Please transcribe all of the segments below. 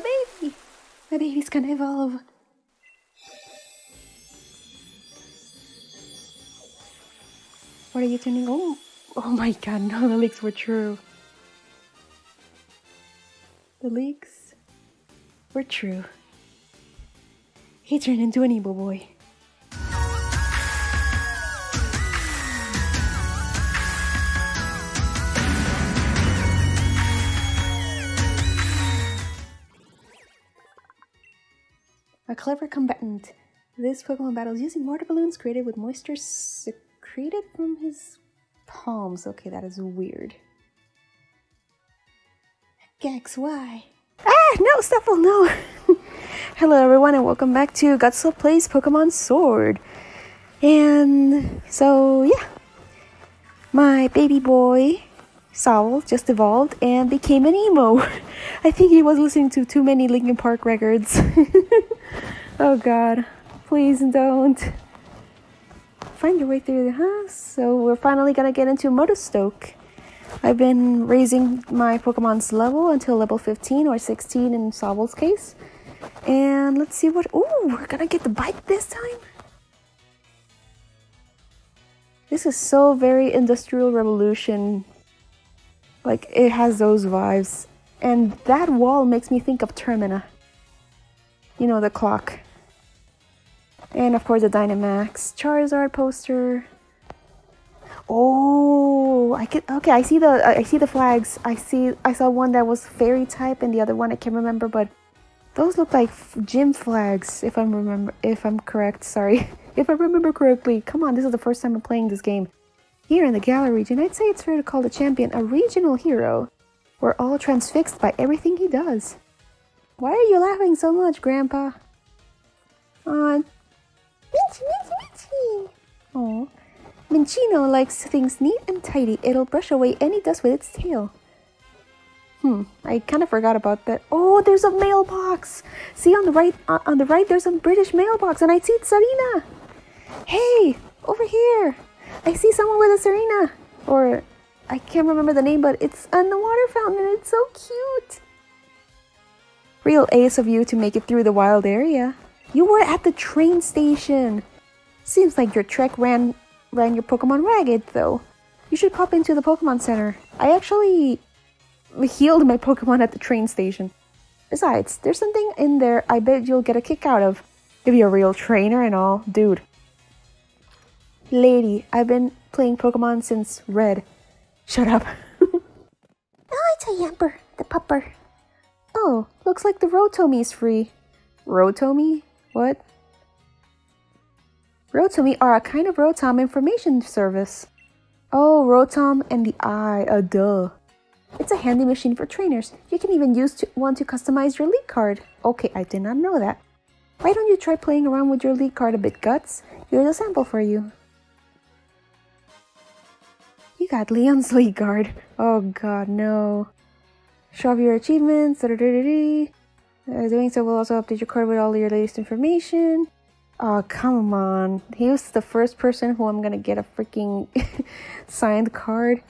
my baby! My baby's gonna evolve. What are you turning? Oh my god, no, the leaks were true. The leaks were true. He turned into an evil boy. A clever combatant. This Pokemon battles using water balloons created with moisture secreted from his palms. Okay, that is weird. Gex, why? Ah, no, Sobble, no! Hello everyone and welcome back to Gutslove Plays Pokemon Sword. And so, yeah. My baby boy, Sobble, just evolved and became an emo. I think he was listening to too many Linkin Park records. Oh god, please don't. Find your way through the house. So we're finally gonna get into Motostoke. I've been raising my Pokemon's level until level 15 or 16 in Sobble's case. And let's see what... Ooh, we're gonna get the bike this time? This is so very Industrial Revolution. Like, it has those vibes. And that wall makes me think of Termina. You know, the clock. And of course the Dynamax Charizard poster. Oh, I can, okay, I see the flags. I saw one that was fairy type and the other one I can't remember, but those look like gym flags if I'm correct, sorry. If I remember correctly. Come on, this is the first time I'm playing this game. Here in the Galar region, I'd say it's fair to call the champion a regional hero. We're all transfixed by everything he does. Why are you laughing so much, Grandpa? Oh, Minccino likes things neat and tidy. It'll brush away any dust with its tail. I kind of forgot about that. Oh, there's a mailbox. See on the right, there's a British mailbox, and I see Serena. Hey, over here. I see someone with a Serena, or I can't remember the name, but it's on the water fountain. And it's so cute. Real ace of you to make it through the wild area. You were at the train station. Seems like your trek ran your Pokemon ragged, though. You should pop into the Pokemon Center. I actually healed my Pokemon at the train station. Besides, there's something in there I bet you'll get a kick out of. You'll be a real trainer and all. Dude. Lady, I've been playing Pokemon since Red. Shut up. Oh, it's a Yamper, the pupper. Oh, looks like the Rotomi's free. Rotomi? What? Rotomi are a kind of Rotom information service. Oh, Rotom and the eye, duh. It's a handy machine for trainers. You can even use one to customize your league card. Okay, I did not know that. Why don't you try playing around with your league card a bit, Guts? Here's a sample for you. You got Leon's league card. Oh god, no. Show off your achievements, doing so will also update your card with all your latest information. Oh, come on. He was the first person who I'm gonna get a freaking signed card.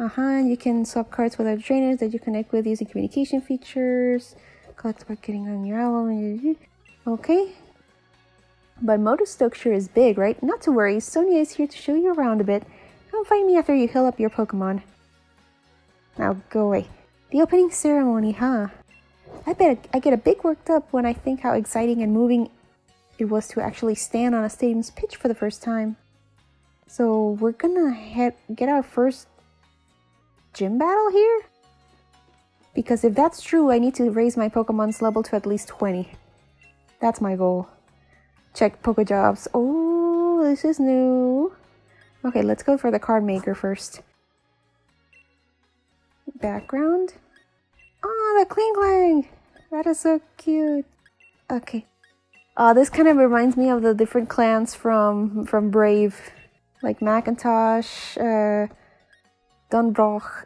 You can swap cards with other trainers that you connect with using communication features. Collect by getting on your album. Okay. But Motostoke sure is big, right? Not to worry, Sonia is here to show you around a bit. Come find me after you heal up your Pokemon. Now go away. The opening ceremony, huh? I bet I get a bit worked up when I think how exciting and moving it was to actually stand on a stadium's pitch for the first time. So we're gonna get our first gym battle here? Because if that's true, I need to raise my Pokemon's level to at least 20. That's my goal. Check Pokejobs. Oh, this is new. Okay, let's go for the card maker first. Background. Oh, the Kling Kling! That is so cute. Okay. This kind of reminds me of the different clans from Brave. Like Macintosh, Dunbroch,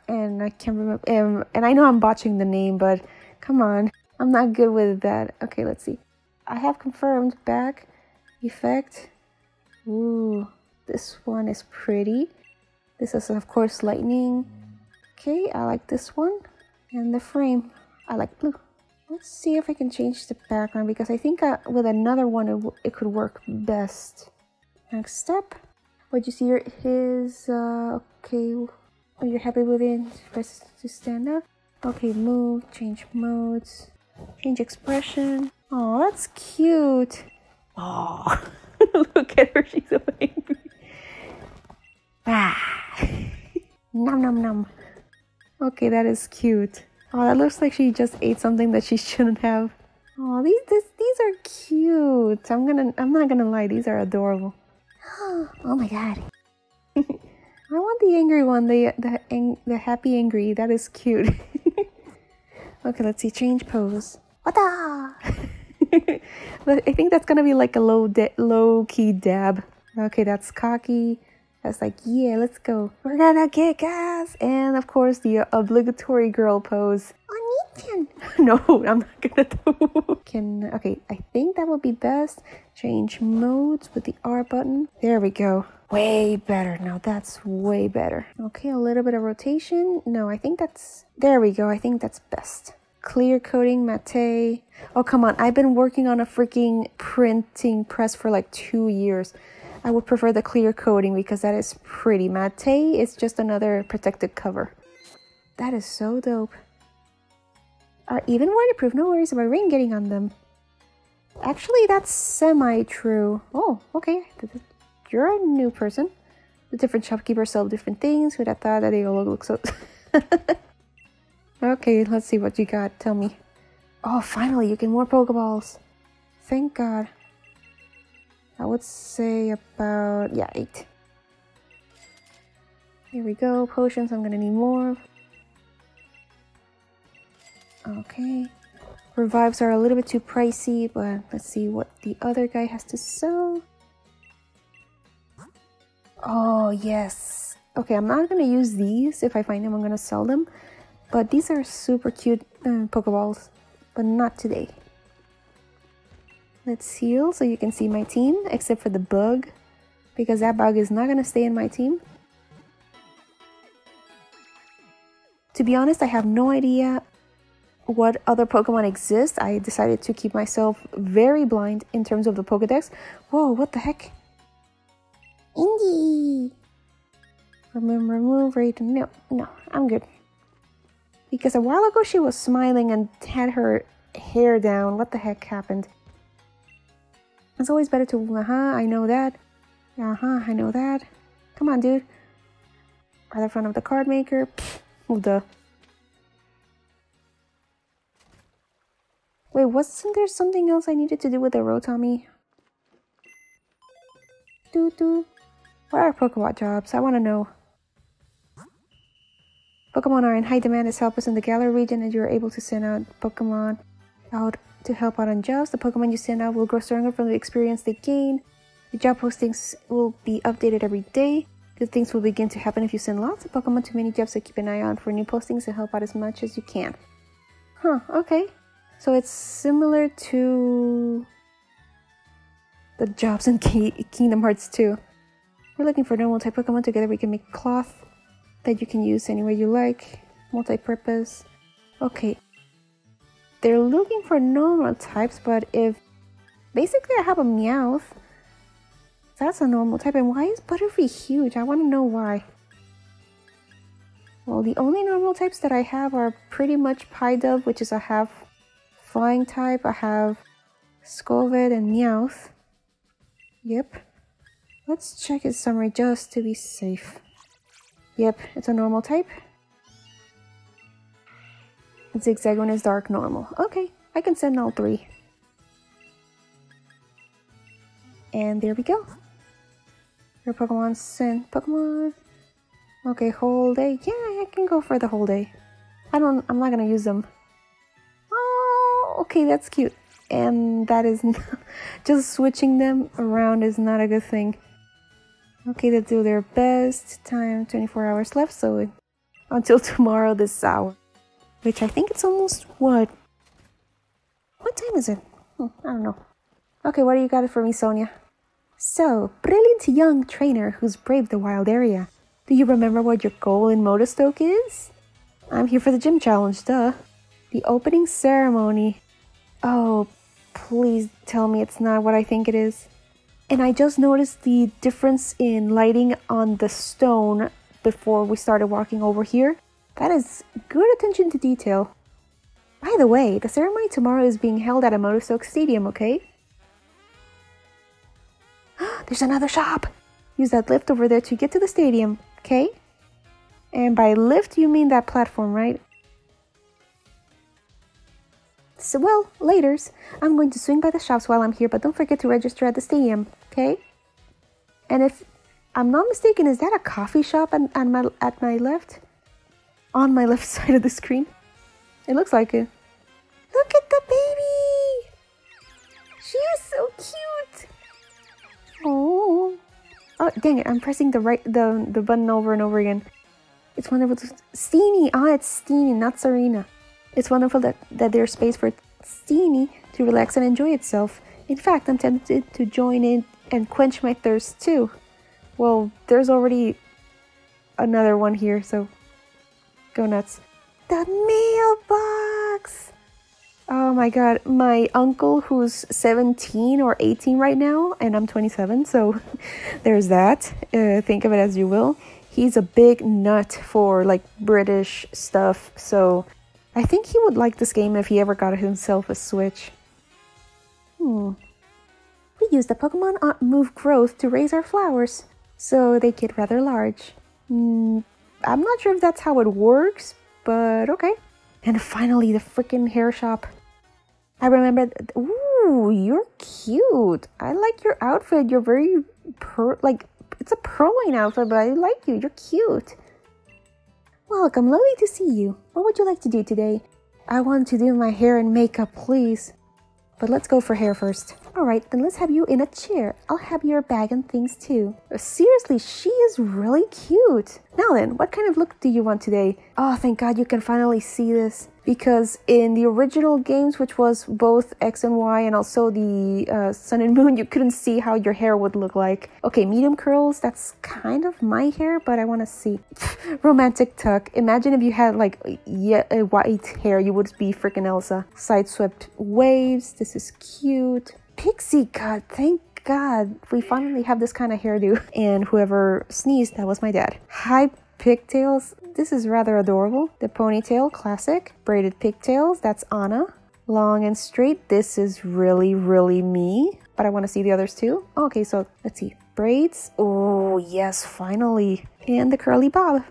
and I can't remember. And I know I'm botching the name, but come on. I'm not good with that. Okay, let's see. I have confirmed back effect. Ooh, this one is pretty. This is, of course, lightning. Okay, I like this one. And the frame, I like blue. Let's see if I can change the background, because I think with another one it could work best. Next step. What you see here is, okay, oh, you're happy with it, press to stand up. Okay, move, change modes, change expression. Oh, that's cute. Oh, look at her, she's so angry. Ah, nom nom nom. Okay, that is cute. Oh, that looks like she just ate something that she shouldn't have. Oh, these are cute. I'm not gonna lie, these are adorable. Oh my god. I want the angry one, the happy angry. That is cute. Okay, let's see. Change pose. Wata! I think that's gonna be like a low key dab. Okay, that's cocky. That's like, yeah, let's go. We're gonna kick ass. And of course, the obligatory girl pose. Oni-chan. No, I'm not gonna do. Okay, I think that would be best. Change modes with the R button. There we go. Way better. Now that's way better. Okay, a little bit of rotation. No, I think that's... There we go. I think that's best. Clear coating, matte. Oh, come on. I've been working on a freaking printing press for like 2 years. I would prefer the clear coating because that is pretty. Matte is just another protective cover. That is so dope. Are even waterproof, no worries about rain getting on them. Actually, that's semi-true. Oh, okay. You're a new person. The different shopkeepers sell different things. Who'd have thought that they all look so... Okay, let's see what you got. Tell me. Oh, finally, you get more Pokeballs. Thank God. I would say about, yeah, 8. Here we go, potions, I'm gonna need more. Okay, revives are a little bit too pricey, but let's see what the other guy has to sell. Oh, yes. Okay, I'm not gonna use these. If I find them, I'm gonna sell them. But these are super cute Pokeballs, but not today. Let's heal so you can see my team, except for the bug, because that bug is not going to stay in my team. To be honest, I have no idea what other Pokemon exist. I decided to keep myself very blind in terms of the Pokedex. Whoa, what the heck? Indie! Remove, right? No, I'm good. Because a while ago she was smiling and had her hair down. What the heck happened? It's always better to I know that. I know that. Come on, dude. Right in front of the card maker. Oh, duh. Wait, wasn't there something else I needed to do with the Rotom? What are Pokemon jobs? I want to know. Pokemon are in high demand as helpers in the Galar region, and you are able to send out Pokemon out to help out on jobs. The Pokemon you send out will grow stronger from the experience they gain. The job postings will be updated every day. Good things will begin to happen if you send lots of Pokemon to many jobs, so keep an eye out for new postings and help out as much as you can. Huh, okay. So it's similar to the jobs in Kingdom Hearts 2. We're looking for normal type Pokemon. Together we can make cloth that you can use anywhere you like. Multi-purpose. Okay. They're looking for normal types, but if... Basically, I have a Meowth. That's a normal type. And why is Butterfree huge? I want to know why. Well, the only normal types that I have are pretty much Pie Dove, which is a half flying type. I have Scovet and Meowth. Yep. Let's check his summary just to be safe. Yep, it's a normal type. Zigzag one is dark normal. Okay, I can send all 3. And there we go. Your Pokemon sent Pokemon. Okay, whole day. Yeah, I can go for the whole day. I'm not gonna use them. Oh, okay, that's cute. And that is not, just switching them around is not a good thing. Okay, they do their best. Time 24 hours left, so until tomorrow this hour. Which I think it's almost what? What time is it? I don't know. Okay, what do you got for me, Sonia? So, brilliant young trainer who's braved the wild area. Do you remember what your goal in Motostoke is? I'm here for the gym challenge, duh. The opening ceremony. Oh, please tell me it's not what I think it is. And I just noticed the difference in lighting on the stone before we started walking over here. That is good attention to detail. By the way, the ceremony tomorrow is being held at a Motostoke Stadium, okay? There's another shop! Use that lift over there to get to the stadium, okay? And by lift, you mean that platform, right? So, well, laters. I'm going to swing by the shops while I'm here, but don't forget to register at the stadium, okay? And if I'm not mistaken, is that a coffee shop at my left? On my left side of the screen? It looks like it. Look at the baby! She is so cute! Oh. Oh, dang it, I'm pressing the button over and over again. It's wonderful to... Steenee! Oh, it's Steenee, not Serena. It's wonderful that there's space for Steenee to relax and enjoy itself. In fact, I'm tempted to join in and quench my thirst too. Well, there's already another one here, so go nuts. That mailbox! Oh my god, my uncle who's 17 or 18 right now, and I'm 27, so there's that. Think of it as you will. He's a big nut for like British stuff, so I think he would like this game if he ever got himself a Switch. We use the Pokemon move growth to raise our flowers, so they get rather large. I'm not sure if that's how it works, but okay. And finally, the freaking hair shop. I remember... Ooh, you're cute. I like your outfit. You're very... it's a pearline outfit, but I like you. You're cute. Welcome, lovely to see you. What would you like to do today? I want to do my hair and makeup, please. But let's go for hair first. Alright, then let's have you in a chair. I'll have your bag and things too. Seriously, she is really cute. Now then, what kind of look do you want today? Oh, thank God you can finally see this. Because in the original games, which was both X and Y and also the Sun and Moon, you couldn't see how your hair would look like. Okay, medium curls, that's kind of my hair, but I want to see. Romantic tuck. Imagine if you had like white hair, you would be freaking Elsa. Side swept waves, this is cute. Pixie cut, thank God, we finally have this kind of hairdo. And whoever sneezed, that was my dad. High pigtails, this is rather adorable. The ponytail, classic. Braided pigtails, that's Anna. Long and straight, this is really, really me. But I want to see the others too. Okay, so let's see. Braids, oh yes, finally. And the curly bob.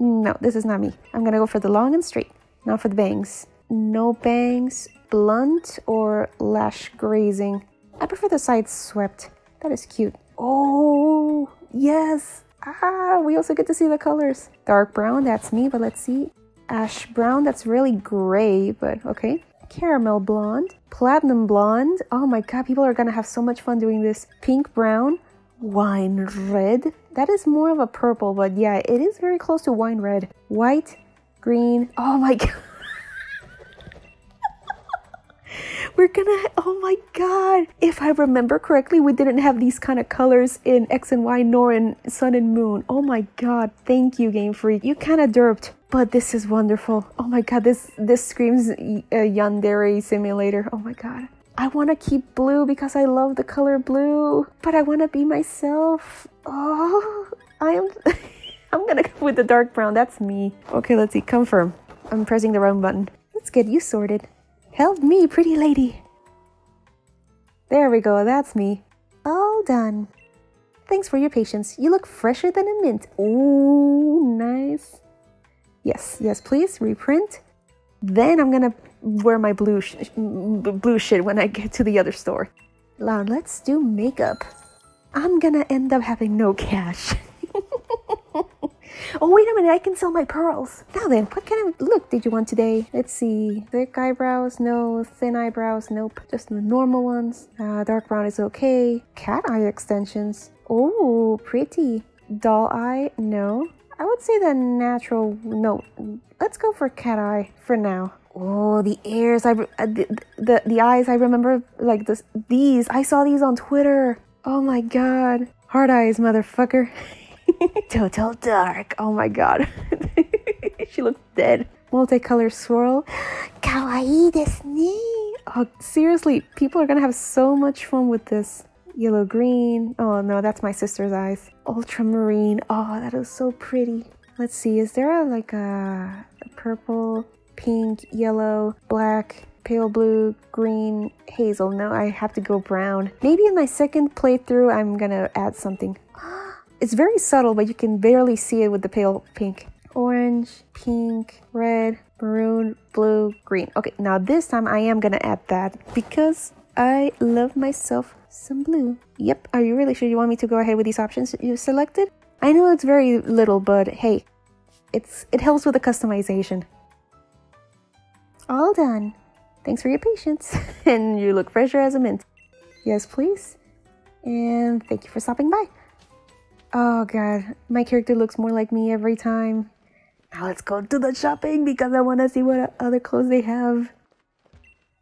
No, this is not me. I'm gonna go for the long and straight, not for the bangs. No bangs, blunt or lash grazing. I prefer the sides swept. That is cute. Oh, yes. Ah, we also get to see the colors. Dark brown, that's me, but let's see. Ash brown, that's really gray, but okay. Caramel blonde. Platinum blonde. Oh my god, people are gonna have so much fun doing this. Pink brown. Wine red. That is more of a purple, but yeah, it is very close to wine red. White. Green. Oh my god. Oh my god! If I remember correctly, we didn't have these kind of colors in X and Y nor in Sun and Moon. Oh my god, thank you, Game Freak. You kind of derped, but this is wonderful. Oh my god, this screams Yandere Simulator. Oh my god. I want to keep blue because I love the color blue, but I want to be myself. Oh, I'm gonna go with the dark brown, that's me. Okay, let's see, confirm. I'm pressing the wrong button. Let's get you sorted. Help me, pretty lady. There we go, that's me. All done. Thanks for your patience. You look fresher than a mint. Ooh, nice. Yes, yes, please, reprint. Then I'm gonna wear my blue shit when I get to the other store. Now, let's do makeup. I'm gonna end up having no cash. Oh, wait a minute, I can sell my pearls. Now then, what kind of look did you want today? Let's see. Thick eyebrows, no. Thin eyebrows, nope. Just the normal ones. Dark brown is okay. Cat eye extensions. Oh, pretty. Doll eye, no. I would say the natural, no. Let's go for cat eye for now. Oh, the ears, the eyes, I remember like this. These, I saw these on Twitter. Oh my god. Hard eyes, motherfucker. Total dark. Oh my god. She looks dead. multicolor swirl. Kawaii desu ne. Oh, seriously, people are gonna have so much fun with this. Yellow green. Oh no, that's my sister's eyes. Ultramarine. Oh, that is so pretty. Let's see, is there a purple, pink, yellow, black, pale blue, green, hazel? No, I have to go brown. Maybe in my second playthrough, I'm gonna add something. It's very subtle, but you can barely see it with the pale pink. Orange, pink, red, maroon, blue, green. Okay, now this time I am gonna add that because I love myself some blue. Yep, are you really sure you want me to go ahead with these options you selected? I know it's very little, but hey, it helps with the customization. All done. Thanks for your patience. And you look fresher as a mint. Yes, please. And thank you for stopping by. Oh god, my character looks more like me every time. Now let's go to the shopping because I want to see what other clothes they have.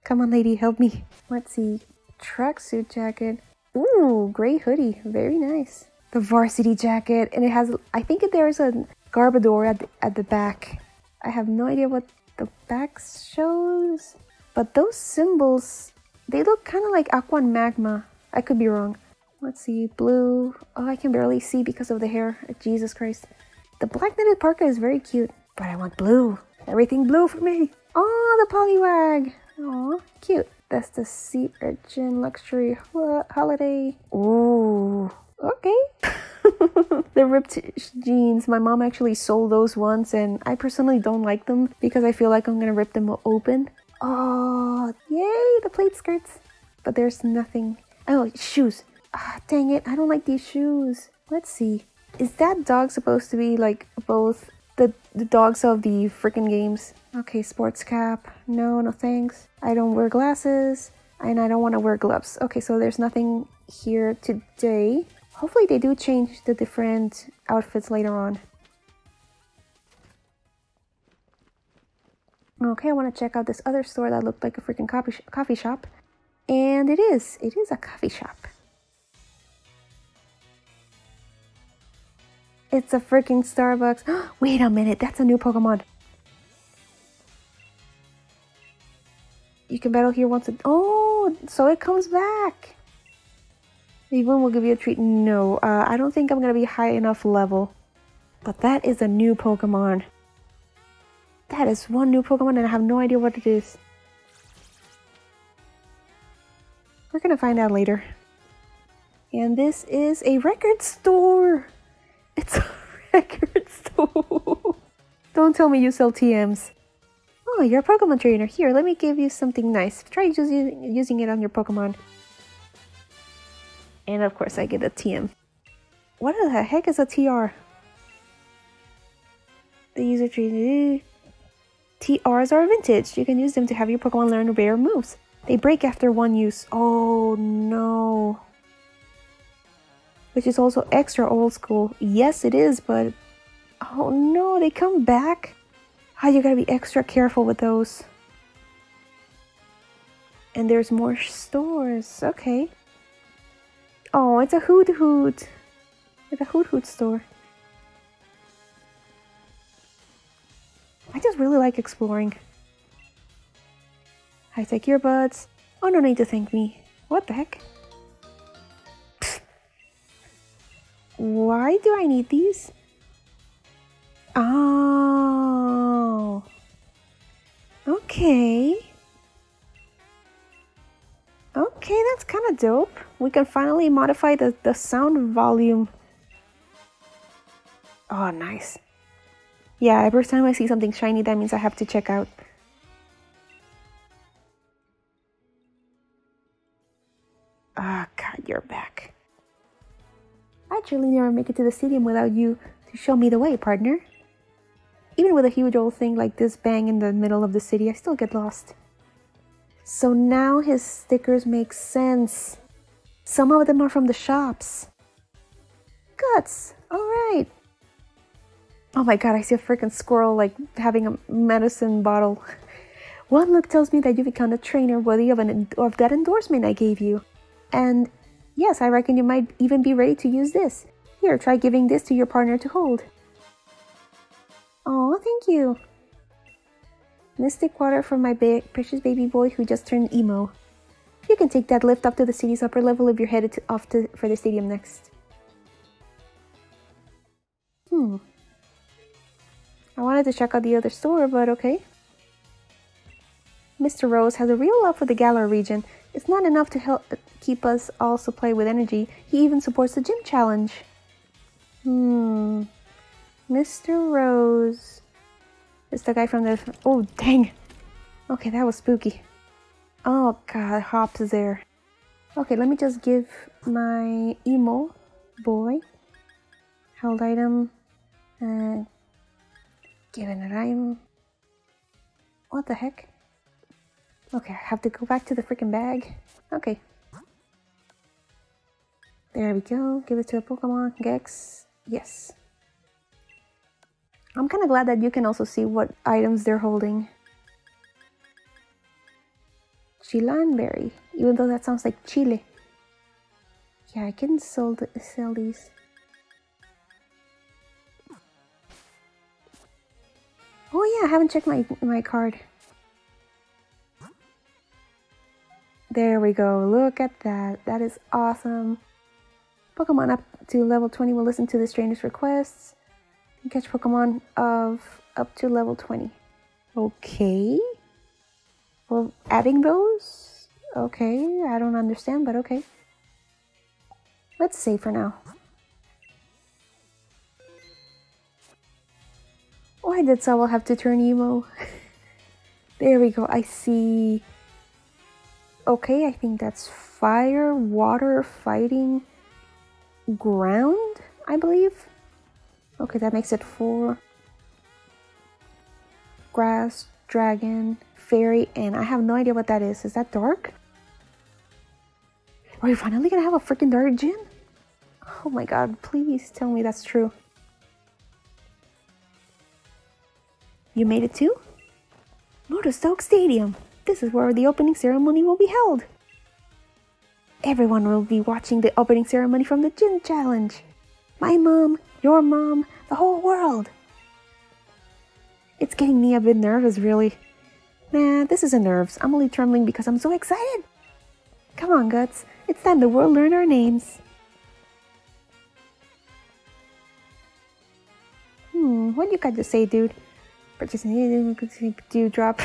Come on, lady, help me. Let's see. Tracksuit jacket. Ooh, gray hoodie. Very nice. The varsity jacket, and it has, I think there's a Garbodor at the back. I have no idea what the back shows, but those symbols, they look kind of like aqua and magma. I could be wrong. Let's see, blue. Oh, I can barely see because of the hair. Jesus Christ. The black knitted parka is very cute, but I want blue. Everything blue for me. Oh, the Poliwag. Oh, cute. That's the sea urchin luxury holiday. Ooh. Okay. The ripped jeans, my mom actually sold those once and I personally don't like them because I feel like I'm gonna rip them open. Oh, yay, the plaid skirts. But there's nothing. Oh, shoes. Ah, dang it, I don't like these shoes. Let's see. Is that dog supposed to be like both the dogs of the freaking games? Okay, sports cap. No, no thanks. I don't wear glasses and I don't want to wear gloves. Okay, so there's nothing here today. Hopefully they do change the different outfits later on. Okay, I want to check out this other store that looked like a freaking coffee shop. And it is a coffee shop. It's a freaking Starbucks. Wait a minute, that's a new Pokemon. You can battle here once oh, so it comes back. Even will give you a treat. No, I don't think I'm gonna be high enough level. But that is a new Pokemon. That is one new Pokemon and I have no idea what it is. We're gonna find out later. And this is a record store! It's a record store! Don't tell me you sell TMs. Oh, you're a Pokemon trainer. Here, let me give you something nice. Try just using it on your Pokemon. And of course I get a TM. What the heck is a TR? The user tree. TRs are vintage. You can use them to have your Pokemon learn rare moves. They break after one use. Oh no. Which is also extra old school. Yes it is, but oh no, they come back? Oh, you gotta be extra careful with those. And there's more stores. Okay. Oh, it's a Hoot Hoot. It's a Hoot Hoot store. I just really like exploring. High-tech earbuds. Oh, no need to thank me. What the heck? Pfft. Why do I need these? Oh. Okay. Okay, that's kind of dope. We can finally modify the sound volume. Oh, nice. Yeah, every time I see something shiny, that means I have to check out. Ah, god, you're back. I truly never make it to the stadium without you to show me the way, partner. Even with a huge old thing like this bang in the middle of the city, I still get lost. So now his stickers make sense. Some of them are from the shops. Guts! Alright! Oh my god, I see a freaking squirrel like having a medicine bottle. One look tells me that you become a trainer worthy of that endorsement I gave you. And yes, I reckon you might even be ready to use this. Here, try giving this to your partner to hold. Oh, thank you. Mystic water from my precious baby boy who just turned emo. You can take that lift up to the city's upper level if you're headed for the stadium next. I wanted to check out the other store, but okay. Mr. Rose has a real love for the Galar region. It's not enough to help keep us all supplied with energy. He even supports the gym challenge. Mr. Rose. It's the guy from the... Oh, dang. Okay, that was spooky. Oh, God, Hop's there. Okay, let me just give my emo boy. Held item. Given an item. What the heck? Okay, I have to go back to the freaking bag. Okay. There we go. Give it to a Pokemon. Gex. Yes. I'm kind of glad that you can also see what items they're holding. Chilanberry, even though that sounds like chile. Yeah, I can sell these. Oh yeah, I haven't checked my card. There we go, look at that. That is awesome. Pokemon up to level 20 will listen to the stranger's requests. Catch Pokemon of up to level 20. Okay. Well, adding those? Okay, I don't understand, but okay. Let's save for now. Why did Sobble have to turn emo? There we go, I see. Okay, I think that's fire, water, fighting, ground, I believe. Okay, that makes it 4. Grass, dragon, fairy, and I have no idea what that is. Is that dark? Are we finally gonna have a freaking dark gym? Oh my god, please tell me that's true. You made it too? Motostoke Stadium! This is where the opening ceremony will be held! Everyone will be watching the opening ceremony from the gym challenge! My mom, your mom, the whole world! It's getting me a bit nervous, really. Nah, this isn't nerves. I'm only trembling because I'm so excited! Come on, Guts. It's time the world learned our names. What you got to say, dude? Budew Drop.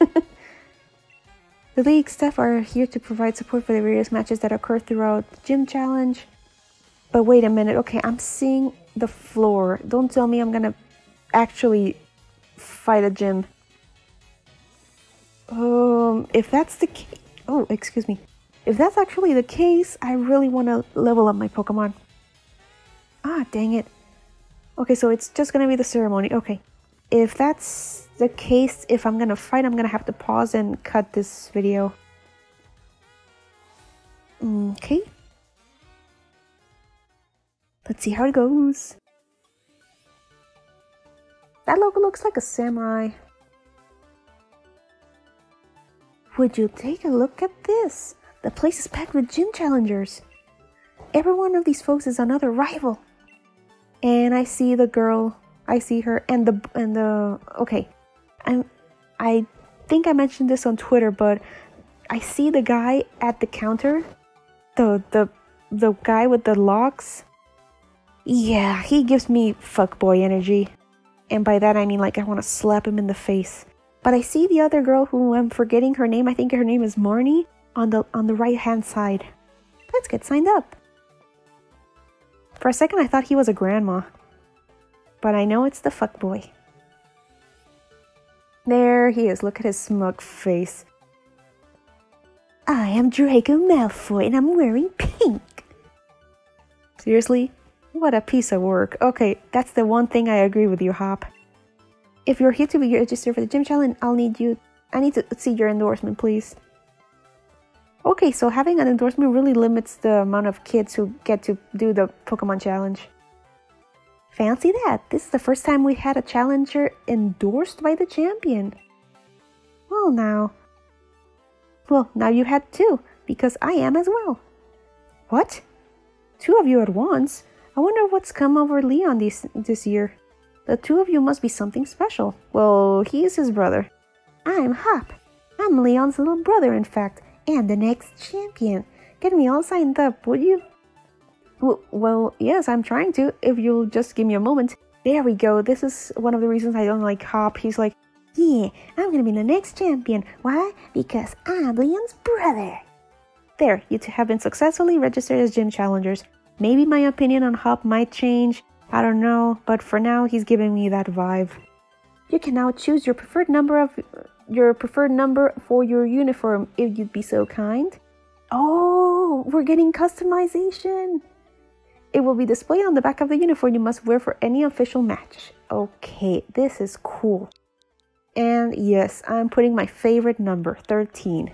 The league staff are here to provide support for the various matches that occur throughout the gym challenge. But wait a minute, okay, I'm seeing the floor. Don't tell me I'm gonna actually fight a gym. If that's the case... Oh, excuse me. If that's actually the case, I really want to level up my Pokemon. Ah, dang it. Okay, so it's just gonna be the ceremony. Okay. If that's the case, if I'm gonna fight, I'm gonna have to pause and cut this video. Okay. Let's see how it goes. That logo looks like a samurai. Would you take a look at this? The place is packed with gym challengers. Every one of these folks is another rival. And I see the girl. I see her and the okay. I think I mentioned this on Twitter, but I see the guy at the counter. The guy with the locks. Yeah, he gives me fuckboy energy. And by that I mean like I want to slap him in the face. But I see the other girl who I'm forgetting her name, I think her name is Marnie, on the right hand side. Let's get signed up. For a second I thought he was a grandma. But I know it's the fuckboy. There he is, look at his smug face. I am Draco Malfoy and I'm wearing pink. Seriously? What a piece of work. Okay, that's the one thing I agree with you, Hop. If you're here to be registered for the gym challenge, I need to see your endorsement, please. Okay, so having an endorsement really limits the amount of kids who get to do the Pokemon challenge. Fancy that! This is the first time we had a challenger endorsed by the champion. Well, now you had 2, because I am as well. What? 2 of you at once? I wonder what's come over Leon this year. The 2 of you must be something special. Well, he is his brother. I'm Hop. I'm Leon's little brother, in fact, and the next champion. Get me all signed up, would you? Well, yes, I'm trying to, if you'll just give me a moment. There we go, this is one of the reasons I don't like Hop. He's like, yeah, I'm gonna be the next champion. Why? Because I'm Leon's brother. There, you two have been successfully registered as gym challengers. Maybe my opinion on Hop might change, I don't know, but for now he's giving me that vibe. You can now choose your preferred number for your uniform, if you'd be so kind. Oh, we're getting customization! It will be displayed on the back of the uniform you must wear for any official match. Okay, this is cool. And yes, I'm putting my favorite number, 13.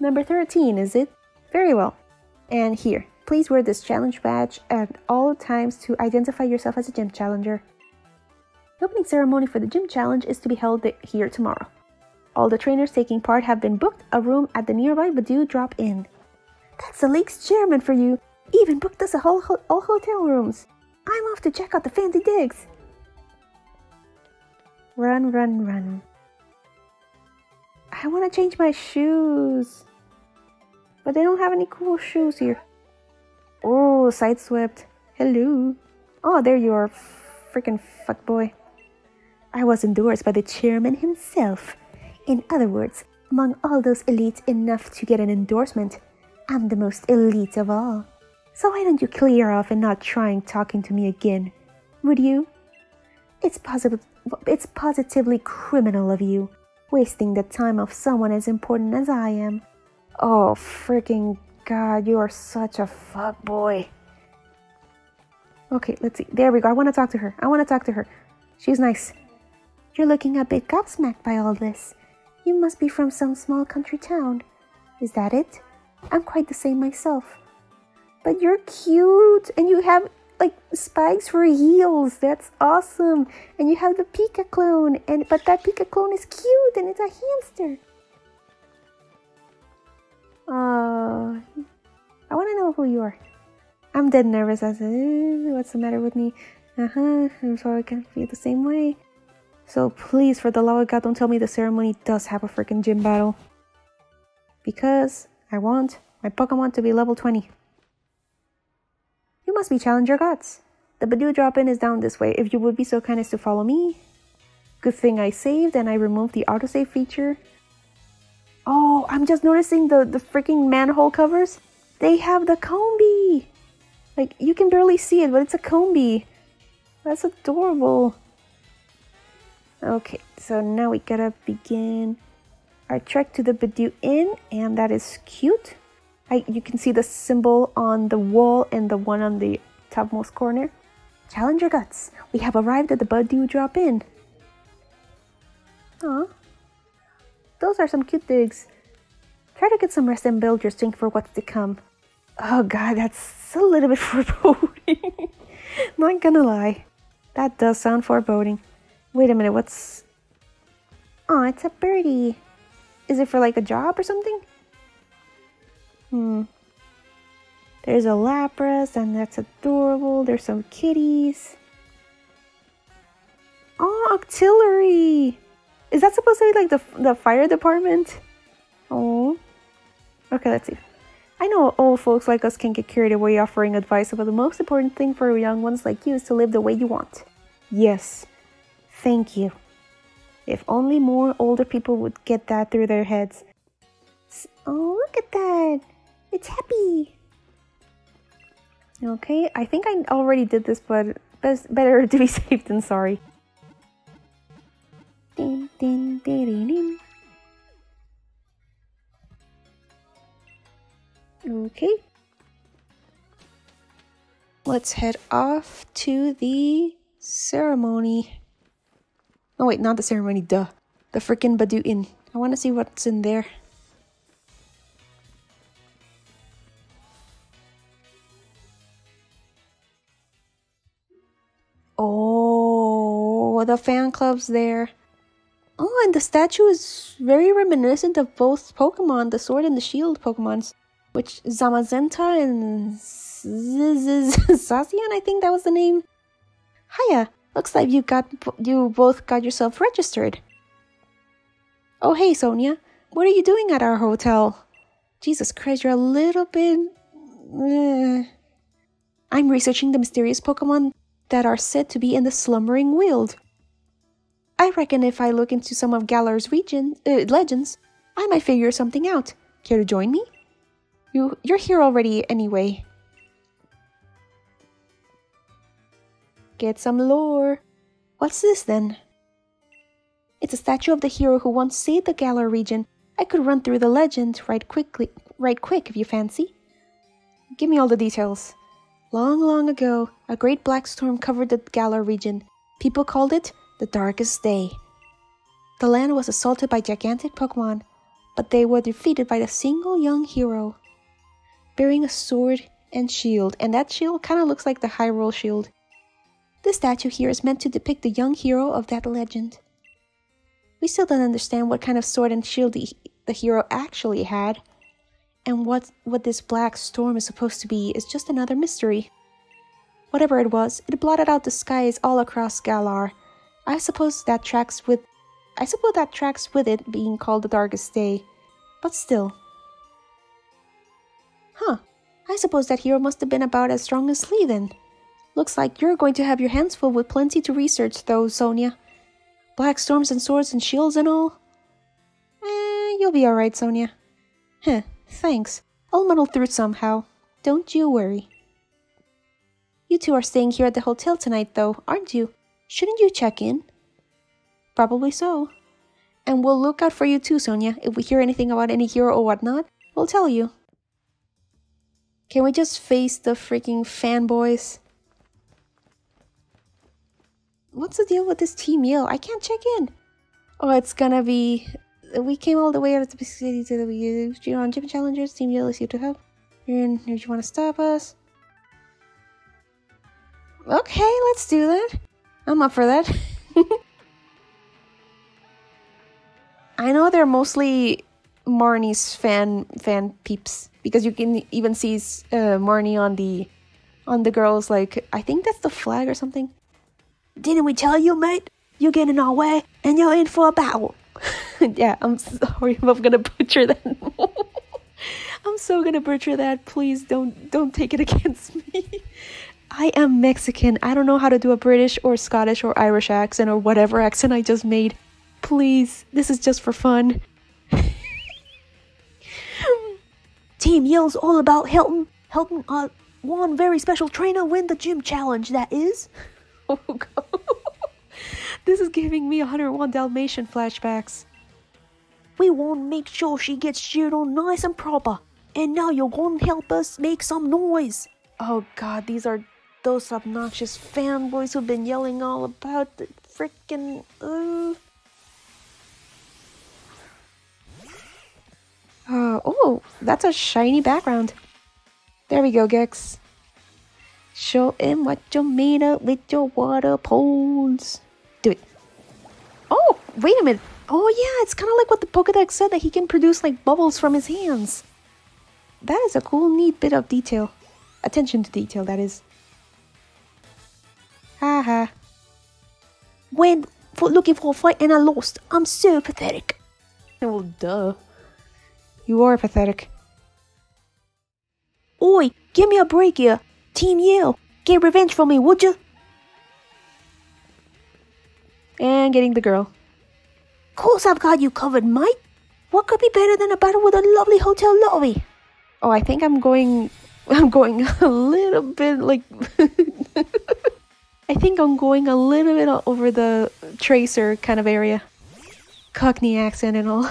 Number 13, is it? Very well. And here, please wear this challenge badge at all times to identify yourself as a gym challenger. The opening ceremony for the gym challenge is to be held here tomorrow. All the trainers taking part have been booked a room at the nearby Budew Drop Inn. That's the lake's chairman for you! Even booked us a whole all hotel rooms! I'm off to check out the fancy digs! Run, run, run. I want to change my shoes! But they don't have any cool shoes here. Oh, sideswept. Hello! Oh, there you are, freaking fuckboy. I was endorsed by the chairman himself. In other words, among all those elites enough to get an endorsement, I'm the most elite of all. So why don't you clear off and not trying talking to me again, would you? It's positively criminal of you, wasting the time of someone as important as I am. Oh freaking god, you are such a fuckboy. Okay, let's see. There we go. I want to talk to her. She's nice. You're looking a bit gobsmacked by all this. You must be from some small country town. Is that it? I'm quite the same myself. But you're cute, and you have, like, spikes for heels. That's awesome. And you have the Pika clone, but that Pika clone is cute, and it's a hamster. I want to know who you are. I'm dead nervous. I said, what's the matter with me? I'm sorry I can't feel the same way. So please, for the love of God, don't tell me the ceremony does have a freaking gym battle. Because I want my Pokemon to be level 20. You must be Challenger Guts. The Budew Drop Inn is down this way. If you would be so kind as to follow me. Good thing I saved and I removed the autosave feature. Oh, I'm just noticing the freaking manhole covers. They have the combi. Like, you can barely see it, but it's a combi. That's adorable. Okay, so now we gotta begin our trek to the Budew Inn, and that is cute. You can see the symbol on the wall and the one on the topmost corner. Challenger Guts, we have arrived at the Budew Drop Inn. Aw, those are some cute digs. Try to get some rest and build your strength for what's to come. Oh god, that's a little bit foreboding. Not gonna lie, that does sound foreboding. Wait a minute, what's... Oh, it's a birdie. Is it for like a job or something? There's a Lapras, and that's adorable. There's some kitties. Oh, Octillery! Is that supposed to be like the fire department? Oh. Okay, let's see. I know old folks like us can get carried away offering advice, but the most important thing for young ones like you is to live the way you want. Yes. Thank you. If only more older people would get that through their heads. Oh, look at that! It's happy! Okay, I think I already did this, but better to be safe than sorry. Ding, ding, ding, ding, ding. Okay. Let's head off to the ceremony. Oh wait, not the ceremony, duh. The freaking Budew Inn. I want to see what's in there. Oh, the fan club's there. Oh, and the statue is very reminiscent of both Pokemon, the Sword and the Shield Pokemons, which Zamazenta and Zacian, I think that was the name. Hiya. Looks like you both got yourself registered. Oh, hey, Sonia. What are you doing at our hotel? Jesus Christ, you're a little bit... I'm researching the mysterious Pokemon that are said to be in the slumbering wild. I reckon if I look into some of Galar's legends, I might figure something out. Care to join me? You're here already anyway. Get some lore. What's this then? It's a statue of the hero who once saved the Galar region. I could run through the legend right quick if you fancy. Give me all the details. Long, long ago, a great black storm covered the Galar region. People called it the Darkest Day. The land was assaulted by gigantic Pokemon, but they were defeated by a single young hero, bearing a sword and shield, and that shield kind of looks like the Hyrule shield. This statue here is meant to depict the young hero of that legend. We still don't understand what kind of sword and shield the hero actually had, and what this black storm is supposed to be is just another mystery. Whatever it was, it blotted out the skies all across Galar. I suppose that tracks with it being called the Darkest Day, but still. Huh, I suppose that hero must have been about as strong as Lee then. Looks like you're going to have your hands full with plenty to research though, Sonia. Black storms and swords and shields and all? You'll be alright, Sonia. Heh, thanks. I'll muddle through somehow. Don't you worry. You two are staying here at the hotel tonight though, aren't you? Shouldn't you check in? Probably so. And we'll look out for you too, Sonia. If we hear anything about any hero or whatnot, we'll tell you. Can we just face the freaking fanboys? What's the deal with this Team Yell? I can't check in. Oh, it's gonna be... We came all the way out of the city to the... on Gym Challengers, Team Yell is here to help. Do you want to stop us? Okay, let's do that. I'm up for that. I know they're mostly Marnie's fan peeps. Because you can even see Marnie on the girls, like... I think that's the flag or something. Didn't we tell you, mate? You get in our way, and you're in for a battle. Yeah, I'm sorry if I'm gonna butcher that. I'm so gonna butcher that. Please don't take it against me. I am Mexican. I don't know how to do a British or Scottish or Irish accent or whatever accent I just made. Please, this is just for fun. Team Yell's all about helping our one very special trainer win the gym challenge, that is. Oh god. This is giving me 101 Dalmatian flashbacks. We want to make sure she gets chewed on nice and proper. And now you're going to help us make some noise. Oh god, these are those obnoxious fanboys who've been yelling all about the frickin'... Oh, that's a shiny background. There we go, Gex. Show him what you made up with your water poles. Do it. Oh, wait a minute. Oh yeah, it's kind of like what the Pokedex said, that he can produce like bubbles from his hands. That is a cool, neat bit of detail. Attention to detail, that is. Haha. Went for looking for a fight and I lost. I'm so pathetic. Oh, duh. You are pathetic. Oi, give me a break here. Team Yell, get revenge for me, would ya? And getting the girl. Course I've got you covered, mate. What could be better than a battle with a lovely hotel lobby? Oh, I think I'm going a little bit like... I think I'm going a little bit over the Tracer kind of area. Cockney accent and all.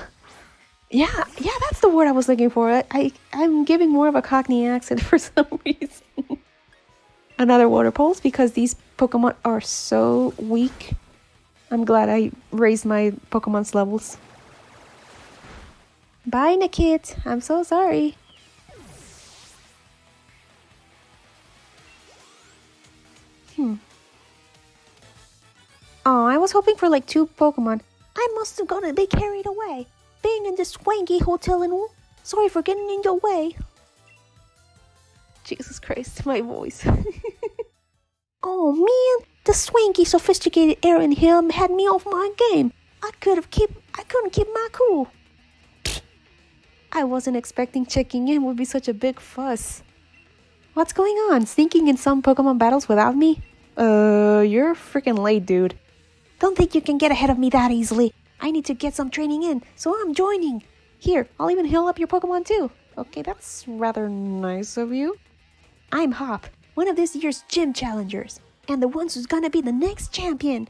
Yeah, that's the word I was looking for. I'm giving more of a Cockney accent for some reason. Another water pulse because these Pokemon are so weak. I'm glad I raised my Pokemon's levels. Bye, Nikit. I'm so sorry. Oh, I was hoping for like 2 Pokemon. I must have gotten a bit carried away. Being in this swanky hotel and all. Sorry for getting in your way. Jesus Christ, my voice. Oh man, the swanky, sophisticated air in here had me off my game. I could have kept I couldn't keep my cool. I wasn't expecting checking in would be such a big fuss. What's going on? Sneaking in some Pokemon battles without me? You're freaking late, dude. Don't think you can get ahead of me that easily. I need to get some training in, so I'm joining. Here, I'll even heal up your Pokemon too. Okay, that's rather nice of you. I'm Hop, one of this year's gym challengers, and the one who's gonna be the next champion.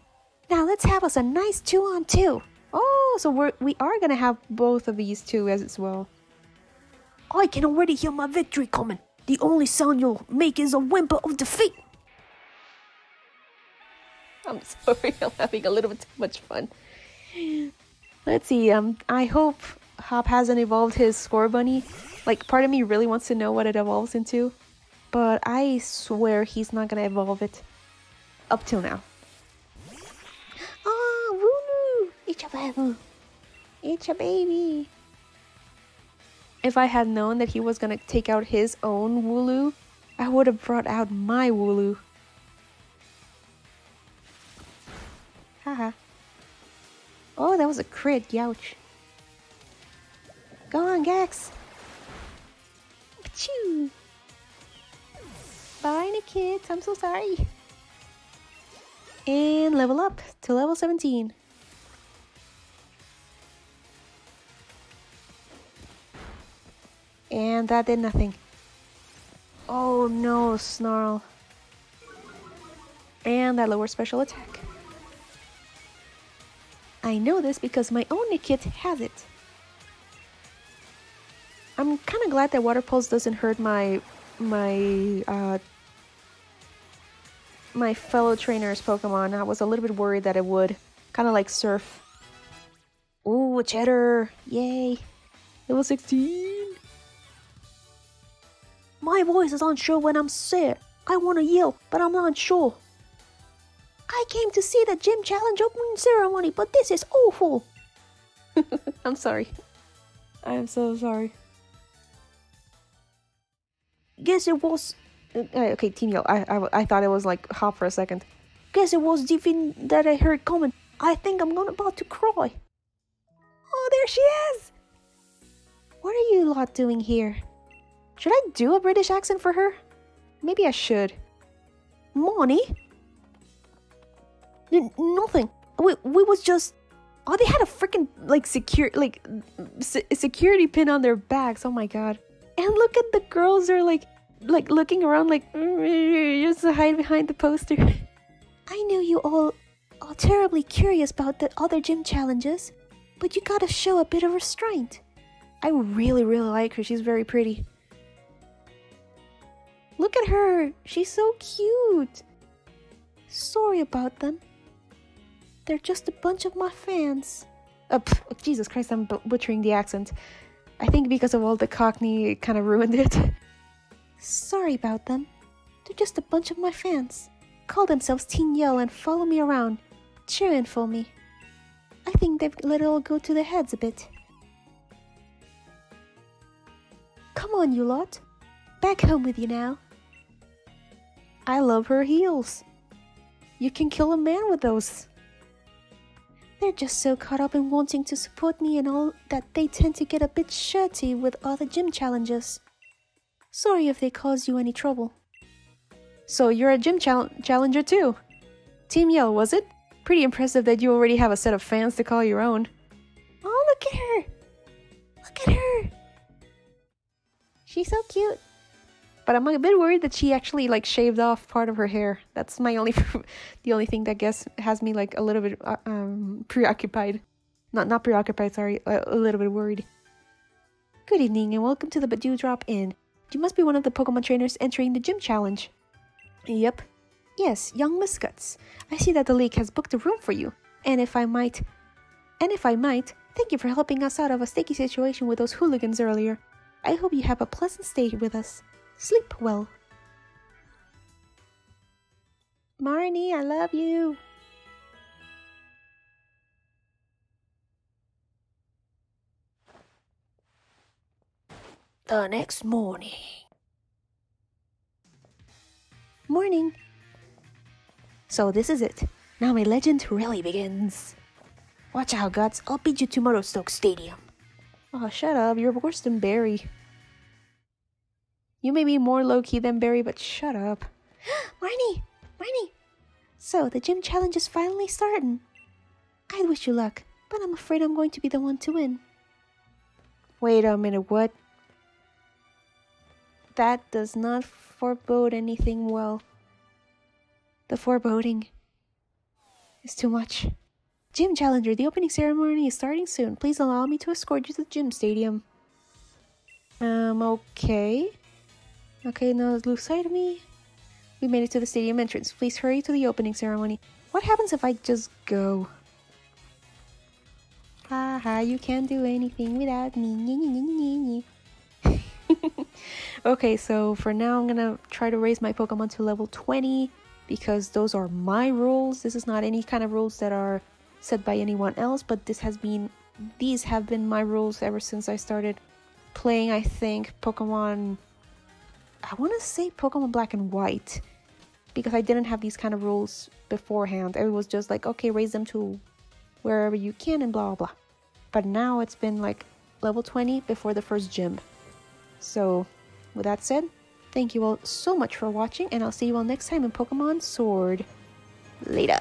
Now let's have us a nice 2-on-2. Oh, so we are gonna have both of these two as well. I can already hear my victory coming. The only sound you'll make is a whimper of defeat. I'm sorry, I'm having a little bit too much fun. Let's see, I hope Hop hasn't evolved his Score Bunny. Like, part of me really wants to know what it evolves into, but I swear he's not gonna evolve it. Up till now. Oh, Wooloo! It's a baby. It's a baby. If I had known that he was gonna take out his own Wooloo, I would have brought out my Wooloo. Haha. Oh, that was a crit, youch. Go on, Gex. Achoo. Bye, the kids. I'm so sorry. And level up to level 17. And that did nothing. Oh no, Snarl. And that lower special attack. I know this because my own Nikit has it. I'm kind of glad that Water Pulse doesn't hurt my fellow trainer's Pokemon. I was a little bit worried that it would. Kind of like Surf. Ooh, Cheddar! Yay! Level 16! My voice is unsure when I'm sad. I want to yell, but I'm not sure. I came to see the gym challenge opening ceremony, but this is awful! I'm sorry. I am so sorry. Guess it was... okay, Team Yell. I thought it was like Hop for a second. Guess it was defeat that I heard coming. I think I'm about to cry. Oh, there she is! What are you lot doing here? Should I do a British accent for her? Maybe I should. Marnie? Nothing. We was just... Oh, they had a freaking, like, security pin on their backs. Oh my god. And look at the girls, they're like looking around like, just to hide behind the poster. I know you all are terribly curious about the other gym challenges, but you gotta show a bit of restraint. I really like her, she's very pretty. Look at her, she's so cute. Sorry about them. They're just a bunch of my fans. Oh, pff, Jesus Christ, I'm butchering the accent. I think because of all the Cockney, it kind of ruined it. Sorry about them. They're just a bunch of my fans. Call themselves Team Yell and follow me around, cheering for me. I think they've let it all go to their heads a bit. Come on, you lot. Back home with you now. I love her heels. You can kill a man with those. They're just so caught up in wanting to support me and all that they tend to get a bit shirty with other gym challenges. Sorry if they cause you any trouble. So you're a gym challenger too. Team Yell, was it? Pretty impressive that you already have a set of fans to call your own. Oh, look at her! Look at her! She's so cute. But I'm a bit worried that she actually like shaved off part of her hair. That's my only, the only thing that I guess has me like a little bit preoccupied. Not preoccupied, sorry, a little bit worried. Good evening and welcome to the Budew Drop Inn. You must be one of the Pokemon trainers entering the gym challenge. Yep. Yes, young Miss Guts. I see that the league has booked a room for you. And if I might, thank you for helping us out of a sticky situation with those hooligans earlier. I hope you have a pleasant stay with us. Sleep well. Marnie, I love you. The next morning. Morning. So this is it. Now my legend really begins. Watch out, Guts. I'll beat you to Motostoke Stadium. Oh, shut up. You're worse than Barry. You may be more low-key than Barry, but shut up. Marnie! Marnie! So, the gym challenge is finally starting. I wish you luck, but I'm afraid I'm going to be the one to win. Wait a minute, what? That does not forebode anything well. The foreboding is too much. Gym Challenger, the opening ceremony is starting soon. Please allow me to escort you to the gym stadium. Okay. Okay, now lose sight of me. We made it to the stadium entrance. Please hurry to the opening ceremony. What happens if I just go? Haha, you can't do anything without me. Okay, so for now I'm gonna try to raise my Pokemon to level 20 because those are my rules. This is not any kind of rules that are set by anyone else, but these have been my rules ever since I started playing, I think, Pokemon. I want to say Pokemon Black and White, because I didn't have these kind of rules beforehand. It was just like, okay, raise them to wherever you can and blah, blah, blah. But now it's been like level 20 before the first gym. So with that said, thank you all so much for watching, and I'll see you all next time in Pokemon Sword. Later.